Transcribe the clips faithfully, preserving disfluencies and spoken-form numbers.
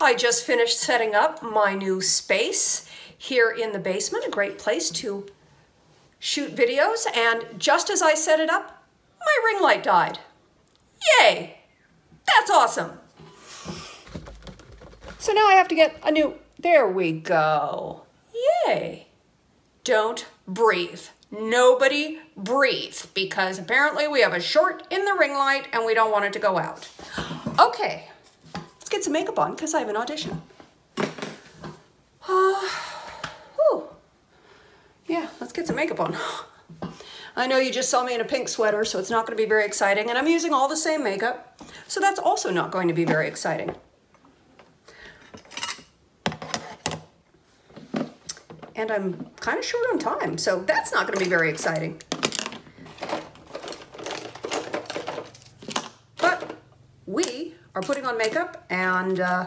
I just finished setting up my new space here in the basement, a great place to shoot videos, and just as I set it up, my ring light died. Yay! That's awesome! So now I have to get a new... There we go. Yay! Don't breathe. Nobody breathe, because apparently we have a short in the ring light and we don't want it to go out. Okay, let's get some makeup on because I have an audition. Uh, whew. Yeah, let's get some makeup on. I know you just saw me in a pink sweater, so it's not going to be very exciting, and I'm using all the same makeup, so that's also not going to be very exciting. And I'm kind of short on time, so that's not going to be very exciting. But we are putting on makeup, and uh,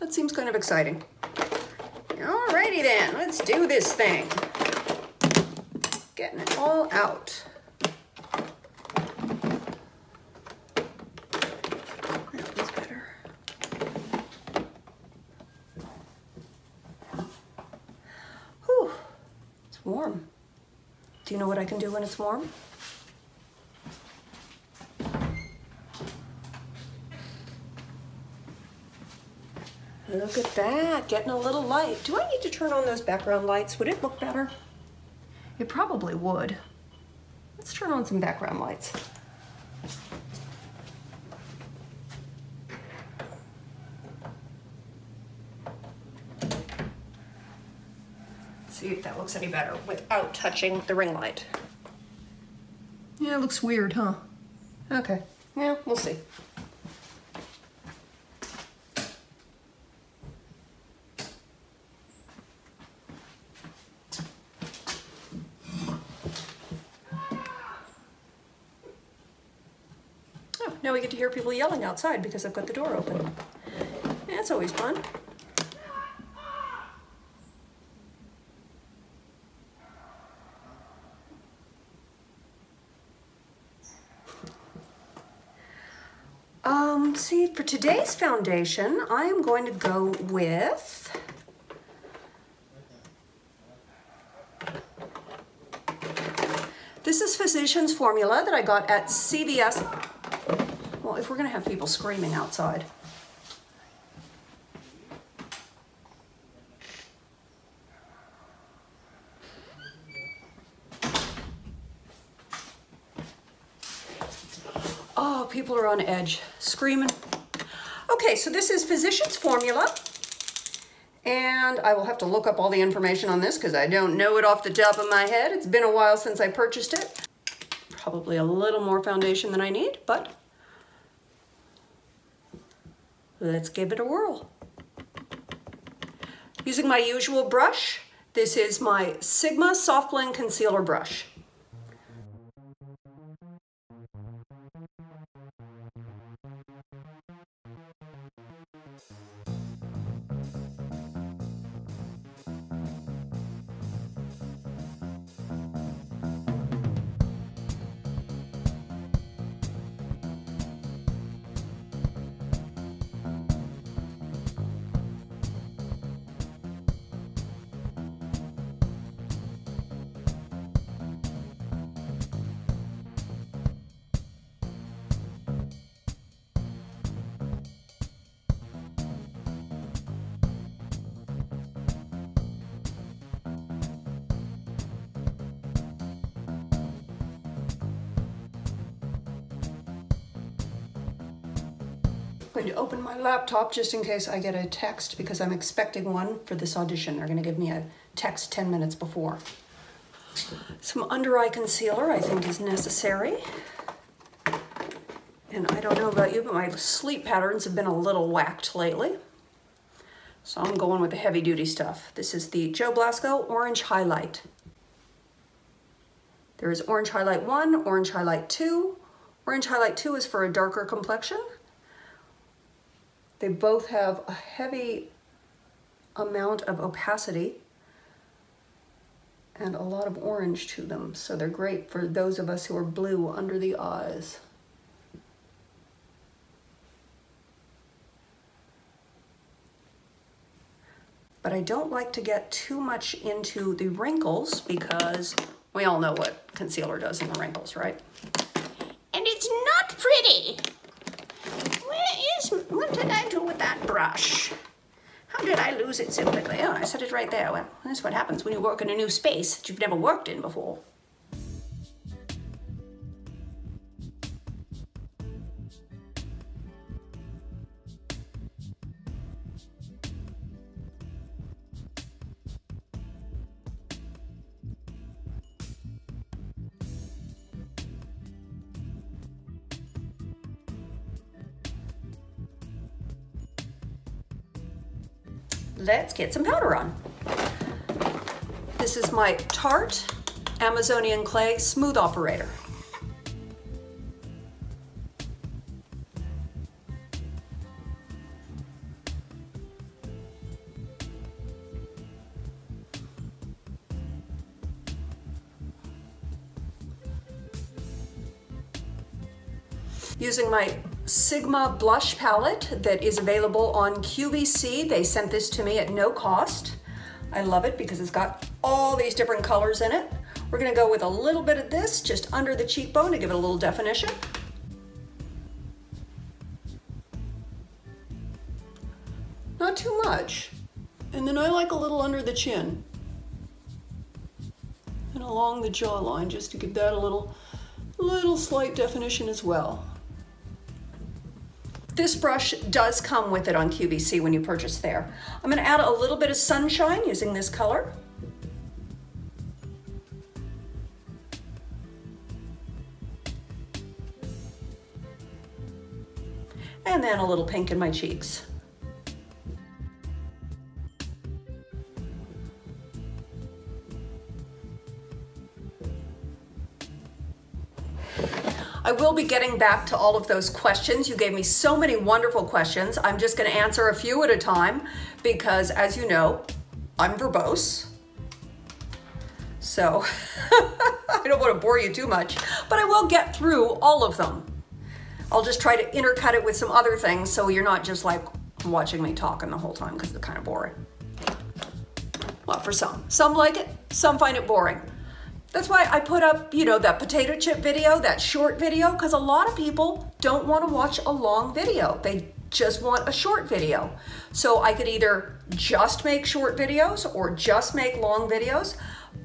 that seems kind of exciting. Alrighty then, let's do this thing. Getting it all out. Warm. Do you know what I can do when it's warm? Look at that, getting a little light. Do I need to turn on those background lights? Would it look better? It probably would. Let's turn on some background lights. See if that looks any better without touching the ring light. Yeah, it looks weird, huh? Okay, yeah, we'll see. Oh, now we get to hear people yelling outside because I've got the door open. Yeah, that's always fun. Um, see, for today's foundation, I am going to go with this is Physicians Formula that I got at C V S. Well, if we're going to have people screaming outside. People are on edge, screaming. Okay, so this is Physicians Formula, and I will have to look up all the information on this because I don't know it off the top of my head. It's been a while since I purchased it. Probably a little more foundation than I need, but let's give it a whirl. Using my usual brush, this is my Sigma Soft Blend Concealer Brush. I'm going to open my laptop just in case I get a text because I'm expecting one for this audition. They're going to give me a text ten minutes before. Some under eye concealer I think is necessary. And I don't know about you, but my sleep patterns have been a little whacked lately. So I'm going with the heavy duty stuff. This is the Joe Blasco Orange Highlight. There is Orange Highlight one, Orange Highlight two. Orange Highlight two is for a darker complexion. They both have a heavy amount of opacity and a lot of orange to them, so they're great for those of us who are blue under the eyes. but I don't like to get too much into the wrinkles because we all know what concealer does in the wrinkles, right? And it's not pretty. Where is, what did I do with that brush? How did I lose it so quickly? Oh, I set it right there. Well, that's what happens when you work in a new space that you've never worked in before. Let's get some powder on. This is my Tarte Amazonian Clay Smooth Operator. Using my Sigma blush palette that is available on Q V C. They sent this to me at no cost. I love it because it's got all these different colors in it. We're gonna go with a little bit of this just under the cheekbone to give it a little definition. Not too much. And then I like a little under the chin and along the jawline just to give that a little, little slight definition as well. This brush does come with it on Q V C when you purchase there. I'm gonna add a little bit of sunshine using this color. And then a little pink in my cheeks. I will be getting back to all of those questions. You gave me so many wonderful questions. I'm just gonna answer a few at a time because, as you know, I'm verbose. So I don't wanna bore you too much, but I will get through all of them. I'll just try to intercut it with some other things so you're not just like watching me talking the whole time because it's kind of boring. Well, for some. Some like it, some find it boring. That's why I put up, you know, that potato chip video, that short video, because a lot of people don't want to watch a long video. They just want a short video. So I could either just make short videos or just make long videos,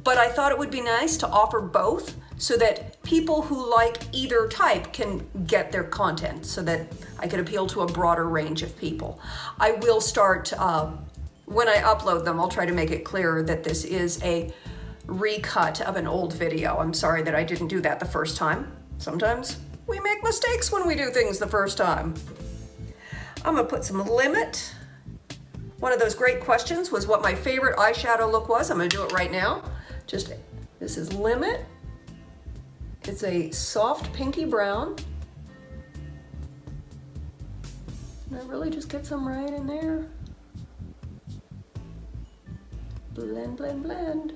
but I thought it would be nice to offer both so that people who like either type can get their content so that I could appeal to a broader range of people. I will start, uh, when I upload them, I'll try to make it clearer that this is a recut of an old video. I'm sorry that I didn't do that the first time. Sometimes we make mistakes when we do things the first time. I'm gonna put some Limit. One of those great questions was what my favorite eyeshadow look was. I'm gonna do it right now. Just, this is Limit. It's a soft pinky brown. And I really just get some right in there. Blend, blend, blend.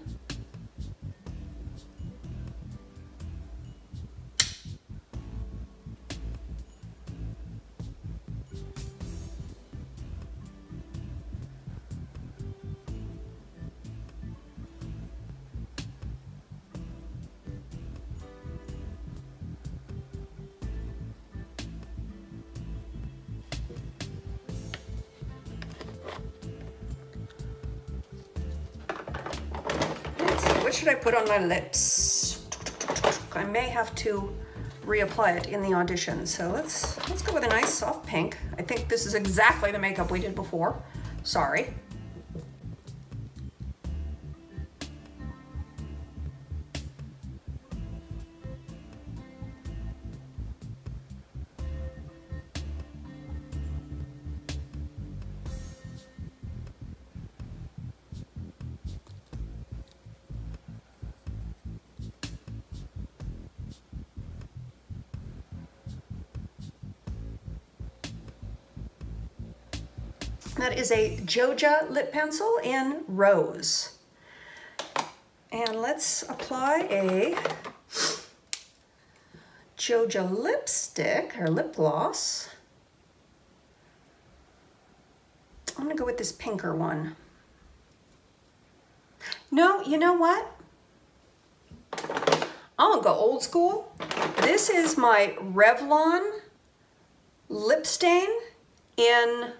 Should I put on my lips? I may have to reapply it in the audition. So let's let's go with a nice soft pink. I think this is exactly the makeup we did before. Sorry. That is a Joja lip pencil in Rose. And let's apply a Joja lipstick or lip gloss. I'm gonna go with this pinker one. No, you know what? I'm gonna go old school. This is my Revlon lip stain in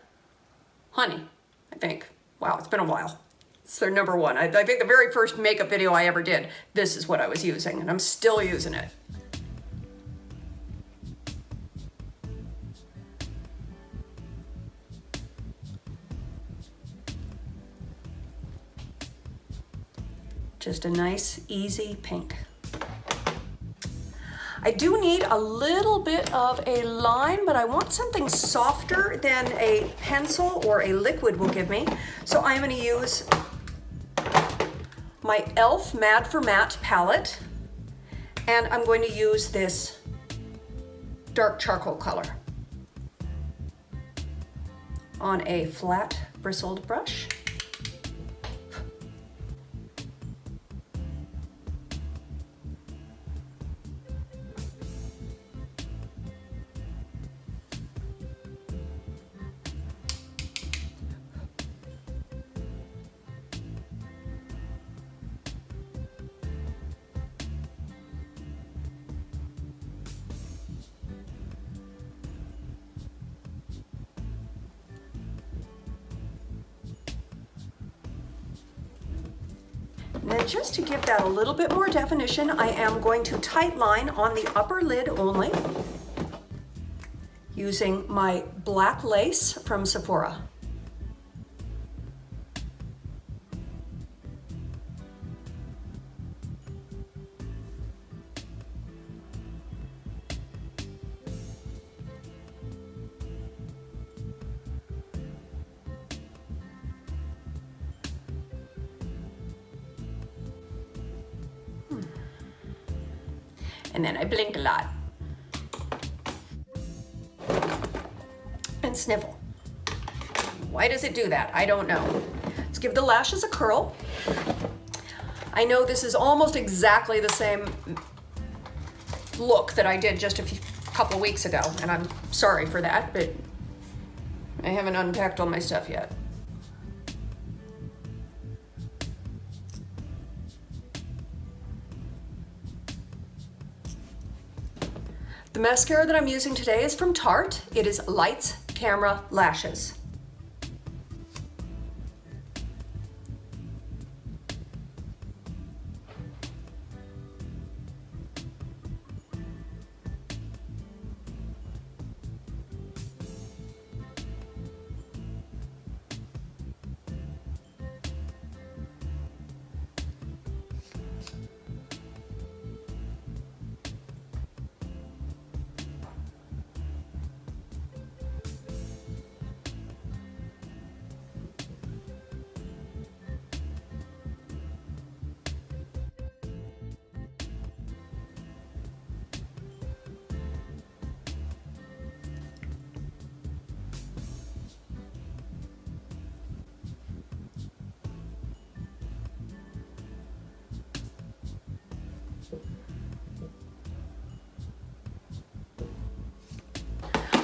Honey, I think. Wow, it's been a while. It's their number one. I, I think the very first makeup video I ever did, this is what I was using, and I'm still using it. Just a nice, easy pink. I do need a little bit of a line, but I want something softer than a pencil or a liquid will give me. So I'm gonna use my e l f. Mad for Matte palette, and I'm going to use this dark charcoal color on a flat bristled brush. And just to give that a little bit more definition, I am going to tight line on the upper lid only using my black lace from Sephora. And then I blink a lot. And sniffle. Why does it do that? I don't know. Let's give the lashes a curl. I know this is almost exactly the same look that I did just a few, couple weeks ago, and I'm sorry for that, but I haven't unpacked all my stuff yet. The mascara that I'm using today is from Tarte. It is Lights, Camera, Lashes.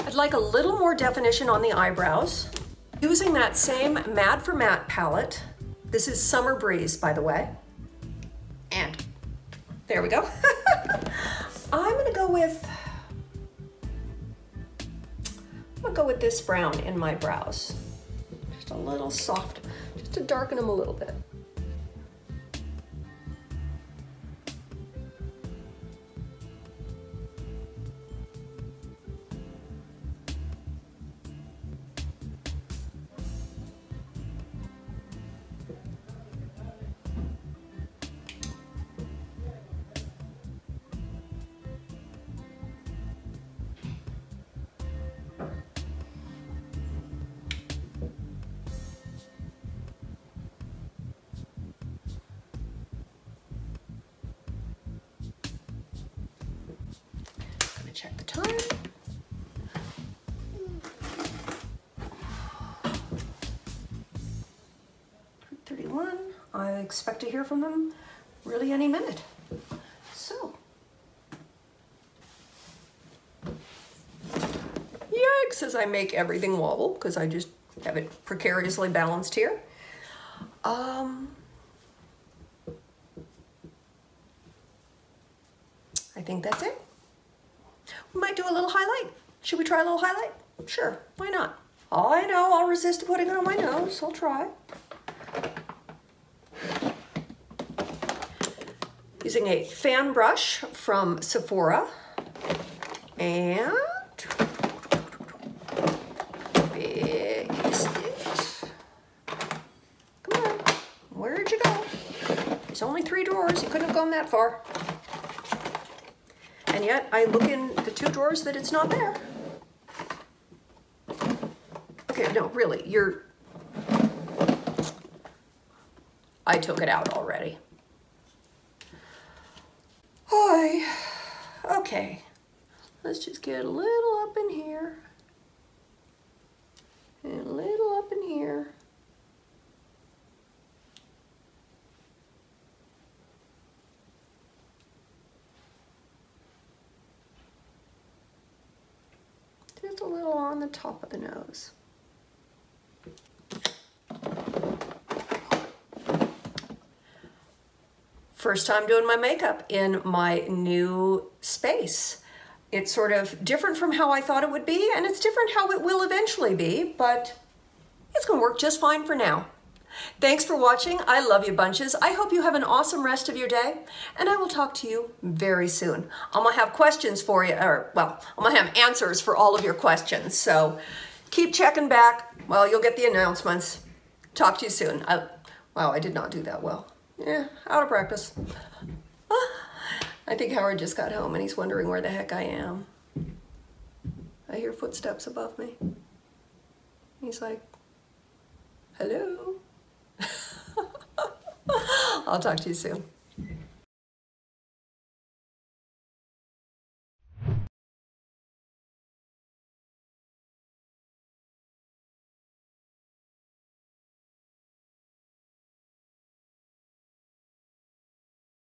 I'd like a little more definition on the eyebrows. Using that same Mad for Matte palette, this is Summer Breeze, by the way, and there we go. I'm gonna go with, I'm gonna go with this brown in my brows. Just a little soft, just to darken them a little bit. Check the time. three thirty-one. I expect to hear from them really any minute. So. Yikes, as I make everything wobble, because I just have it precariously balanced here. Um, I think that's it. We might do a little highlight. Should we try a little highlight? Sure, why not? I know, I'll resist putting it on my nose. I'll try. Using a fan brush from Sephora. And big stick. Come on, where'd you go? There's only three drawers, you couldn't have gone that far. And yet I look in the two drawers that it's not there. Okay, no, really, you're, I took it out already. Hi, okay. Let's just get a little up in here, and a little up in here. Just a little on the top of the nose. First time doing my makeup in my new space. It's sort of different from how I thought it would be, and it's different how it will eventually be, but it's gonna work just fine for now. Thanks for watching. I love you bunches. I hope you have an awesome rest of your day, and I will talk to you very soon. I'm gonna have questions for you, or well, I'm gonna have answers for all of your questions, so keep checking back. Well, you'll get the announcements. Talk to you soon. I, wow, I did not do that well. Yeah, out of practice. I think Howard just got home and he's wondering where the heck I am. I hear footsteps above me. He's like, hello. I'll talk to you soon.